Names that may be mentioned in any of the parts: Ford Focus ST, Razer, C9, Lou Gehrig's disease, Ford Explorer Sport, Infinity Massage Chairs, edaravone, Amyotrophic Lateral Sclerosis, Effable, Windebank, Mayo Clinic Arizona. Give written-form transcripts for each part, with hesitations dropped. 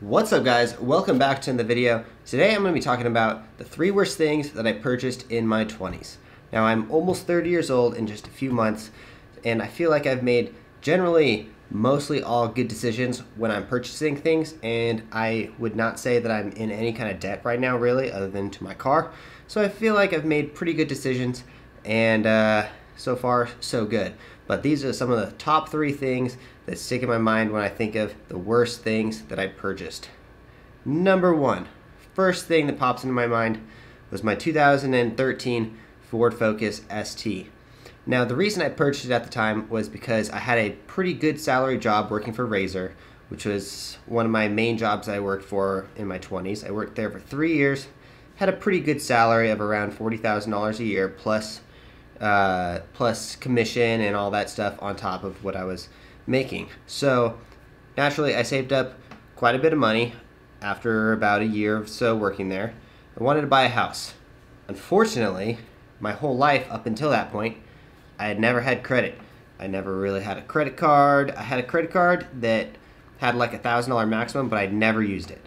What's up guys, welcome back to the video. Today I'm going to be talking about the 3 worst things that I purchased in my 20s. Now I'm almost 30 years old in just a few months, and I feel like I've made generally mostly all good decisions when I'm purchasing things, and I would not say that I'm in any kind of debt right now really, other than to my car. So I feel like I've made pretty good decisions, and so far so good. But these are some of the top 3 things that stick in my mind when I think of the worst things that I purchased. Number 1, first thing that pops into my mind was my 2013 Ford Focus ST. Now the reason I purchased it at the time was because I had a pretty good salary job working for Razer, which was one of my main jobs I worked for in my 20s. I worked there for 3 years, had a pretty good salary of around $40,000 a year plus commission and all that stuff on top of what I was making. So naturally I saved up quite a bit of money after about a year or so working there. I wanted to buy a house. Unfortunately, my whole life up until that point, I had never had credit. I never really had a credit card. I had a credit card that had like a $1,000 maximum, but I'd never used it.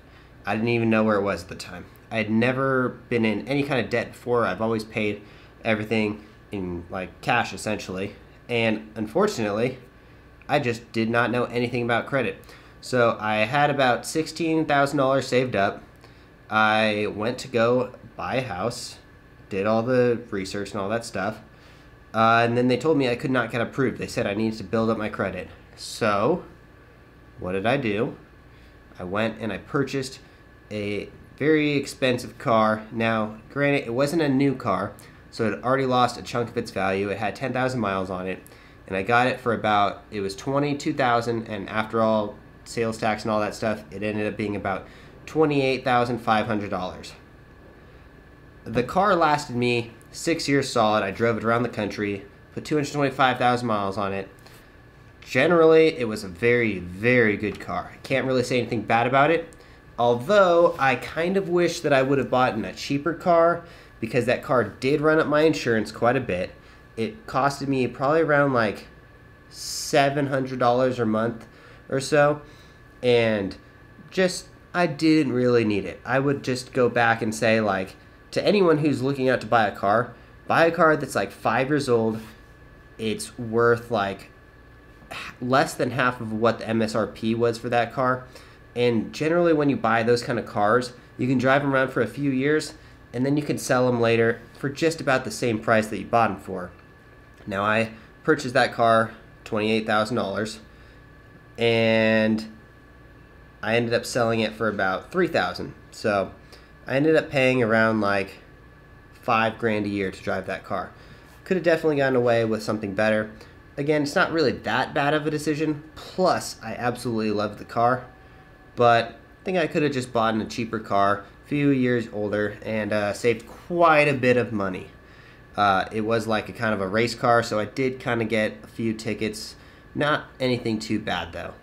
I didn't even know where it was at the time. I had never been in any kind of debt before. I've always paid everything in like cash essentially, and unfortunately I just did not know anything about credit. So I had about $16,000 saved up. I went to go buy a house, did all the research and all that stuff, and then they told me I could not get approved. They said I needed to build up my credit. So what did I do? I went and I purchased a very expensive car. Now granted, it wasn't a new car, so it had already lost a chunk of its value. It had 10,000 miles on it, and I got it for about, it was $22,000, and after all sales tax and all that stuff, it ended up being about $28,500. The car lasted me 6 years solid. I drove it around the country, put 225,000 miles on it. Generally, it was a very, very good car. I can't really say anything bad about it, although I kind of wish that I would have bought in a cheaper car, because that car did run up my insurance quite a bit. It costed me probably around like $700 a month or so, and just I didn't really need it. I would just go back and say, like, to anyone who's looking out to buy a car that's like 5 years old. It's worth like less than half of what the MSRP was for that car, and generally when you buy those kind of cars, you can drive them around for a few years, and then you can sell them later for just about the same price that you bought them for. Now I purchased that car, $28,000, and I ended up selling it for about $3,000. So I ended up paying around like $5,000 a year to drive that car. Could have definitely gotten away with something better. Again, it's not really that bad of a decision. Plus, I absolutely loved the car, but I think I could have just bought in a cheaper car, few years older, and saved quite a bit of money. It was like a kind of a race car, so I did kind of get a few tickets. Not anything too bad though.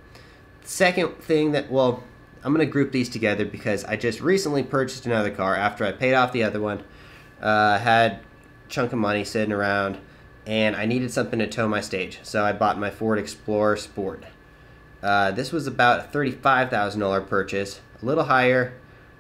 Second thing that, well, I'm gonna group these together because I just recently purchased another car after I paid off the other one. Had a chunk of money sitting around, and I needed something to tow my stage, so I bought my Ford Explorer Sport. This was about a $35,000 purchase, a little higher.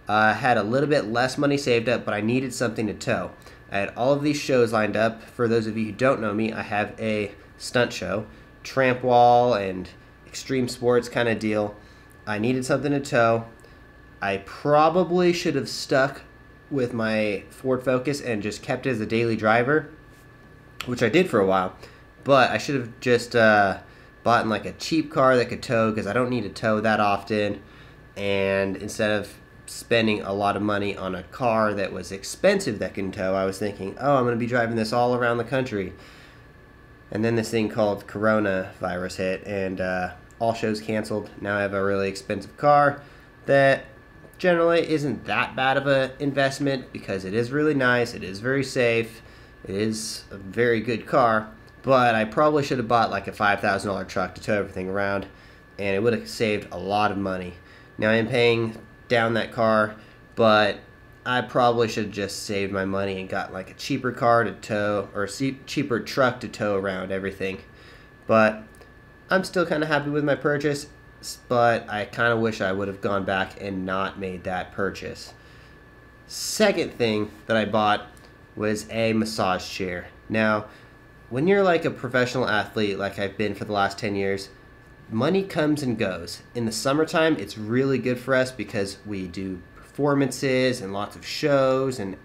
I had a little bit less money saved up, but I needed something to tow. I had all of these shows lined up. For those of you who don't know me, I have a stunt show, tramp wall and extreme sports kind of deal. I needed something to tow. I probably should have stuck with my Ford Focus and just kept it as a daily driver, which I did for a while, but I should have just bought in like a cheap car that could tow, because I don't need to tow that often, and instead of spending a lot of money on a car that was expensive that can tow, I was thinking, oh, I'm going to be driving this all around the country. And then this thing called coronavirus hit, and all shows canceled. Now I have a really expensive car that generally isn't that bad of an investment, because it is really nice, it is very safe, it is a very good car, but I probably should have bought like a $5,000 truck to tow everything around, and it would have saved a lot of money. Now I am paying down that car, but I probably should have just saved my money and got like a cheaper car to tow, or a cheaper truck to tow around everything. But I'm still kind of happy with my purchase. but I kind of wish I would have gone back and not made that purchase. Second thing that I bought was a massage chair. Now, when you're like a professional athlete like I've been for the last 10 years, money comes and goes. In the summertime, it's really good for us because we do performances and lots of shows, and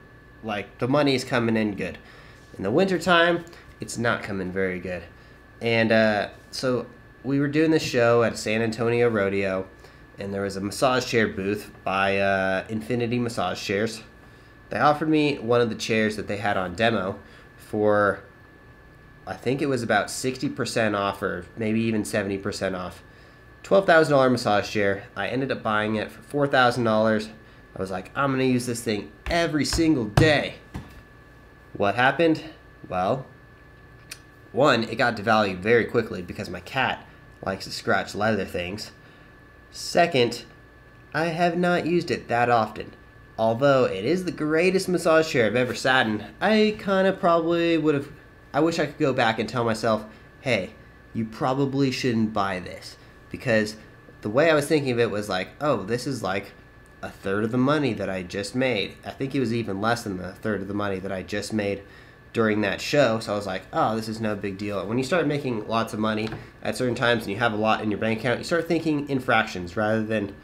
like the money is coming in good. In the wintertime, it's not coming very good. And so we were doing this show at San Antonio Rodeo, and there was a massage chair booth by Infinity Massage Chairs. They offered me one of the chairs that they had on demo for, I think it was about 60% off or maybe even 70% off. $12,000 massage chair. I ended up buying it for $4,000. I was like, I'm gonna use this thing every single day. What happened? Well, one, it got devalued very quickly because my cat likes to scratch leather things. Second, I have not used it that often. Although it is the greatest massage chair I've ever sat in, I kind of probably would have, I wish I could go back and tell myself, hey, you probably shouldn't buy this. Because the way I was thinking of it was like, oh, this is like a third of the money that I just made. I think it was even less than a third of the money that I just made during that show. So I was like, oh, this is no big deal. And when you start making lots of money at certain times and you have a lot in your bank account, you start thinking in fractions rather than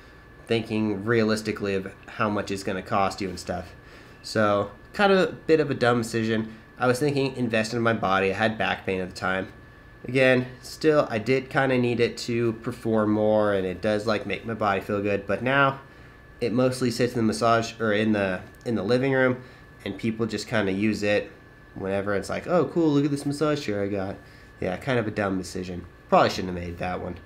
thinking realistically of how much it's going to cost you and stuff. So kind of a bit of a dumb decision. I was thinking invest in my body. I had back pain at the time. Again, still, I did kind of need it to perform more, and it does like make my body feel good. But now it mostly sits in the massage or in the living room, and people just kind of use it whenever it's like, oh, cool, look at this massage chair I got. Yeah, kind of a dumb decision. Probably shouldn't have made that one.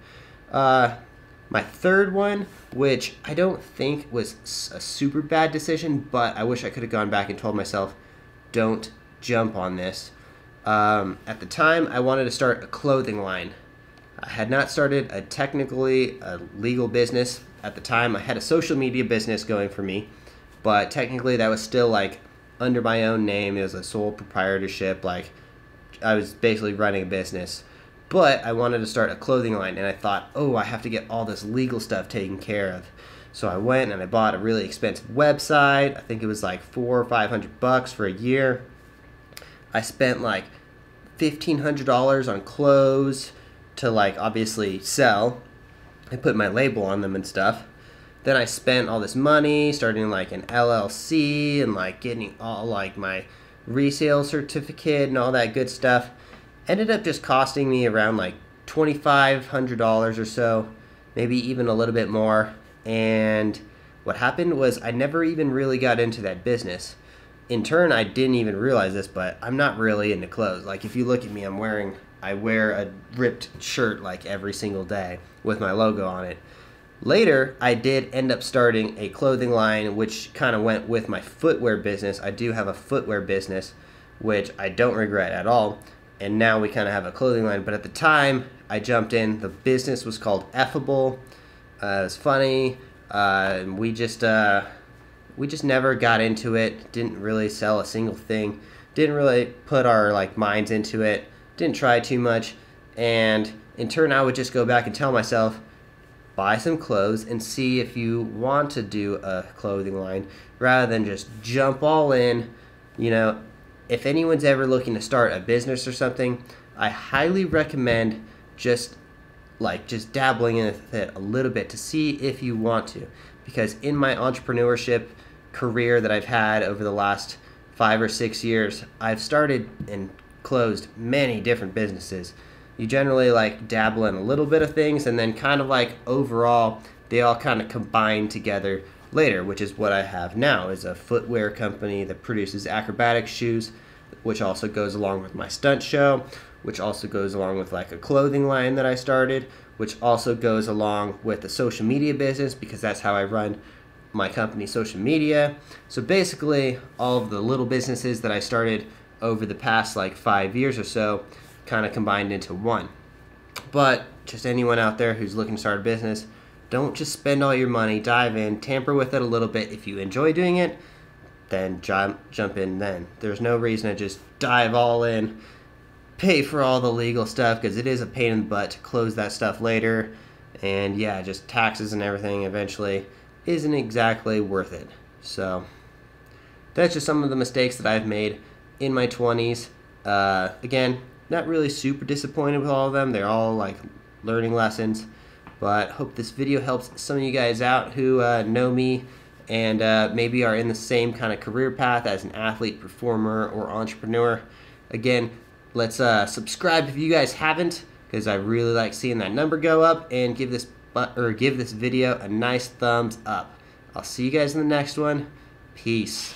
My third one, which I don't think was a super bad decision, but I wish I could have gone back and told myself, don't jump on this. At the time, I wanted to start a clothing line. I had not started a legal business. At the time, I had a social media business going for me, but technically that was still like under my own name. It was a sole proprietorship. Like, I was basically running a business, but I wanted to start a clothing line, and I thought, oh, I have to get all this legal stuff taken care of. So I went and I bought a really expensive website. I think it was like $400 or $500 for a year. I spent like $1,500 on clothes to like obviously sell. I put my label on them and stuff. Then I spent all this money starting like an LLC and like getting all like my resale certificate and all that good stuff. Ended up just costing me around like $2,500 or so, maybe even a little bit more. And what happened was I never even really got into that business. In turn, I didn't even realize this, but I'm not really into clothes. Like, if you look at me, I wear a ripped shirt like every single day with my logo on it. Later, I did end up starting a clothing line, which kind of went with my footwear business. I do have a footwear business, which I don't regret at all. And now we kind of have a clothing line. But at the time, I jumped in. The business was called Effable. It was funny. We just never got into it, didn't really sell a single thing, didn't really put our like minds into it, didn't try too much, and in turn I would just go back and tell myself, buy some clothes and see if you want to do a clothing line, rather than just jump all in. You know, if anyone's ever looking to start a business or something, I highly recommend just dabbling in it a little bit to see if you want to. Because in my entrepreneurship career that I've had over the last 5 or 6 years, I've started and closed many different businesses. You generally like dabble in a little bit of things, and then kind of like overall they all kind of combine together later, which is what I have now, is a footwear company that produces acrobatic shoes, which also goes along with my stunt show, which also goes along with like a clothing line that I started, which also goes along with the social media business, because that's how I run my company's social media. So basically, all of the little businesses that I started over the past like 5 years or so kind of combined into one. But just anyone out there who's looking to start a business, don't just spend all your money, dive in, tamper with it a little bit. If you enjoy doing it, then jump in then. There's no reason to just dive all in, pay for all the legal stuff, because it is a pain in the butt to close that stuff later And yeah, just taxes and everything eventually isn't exactly worth it. So that's just some of the mistakes that I've made in my 20s. Again, not really super disappointed with all of them. They're all like learning lessons. But hope this video helps some of you guys out who know me and maybe are in the same kind of career path as an athlete, performer, or entrepreneur. Again, let's subscribe if you guys haven't, because I really like seeing that number go up, and give this video a nice thumbs up. I'll see you guys in the next one. Peace.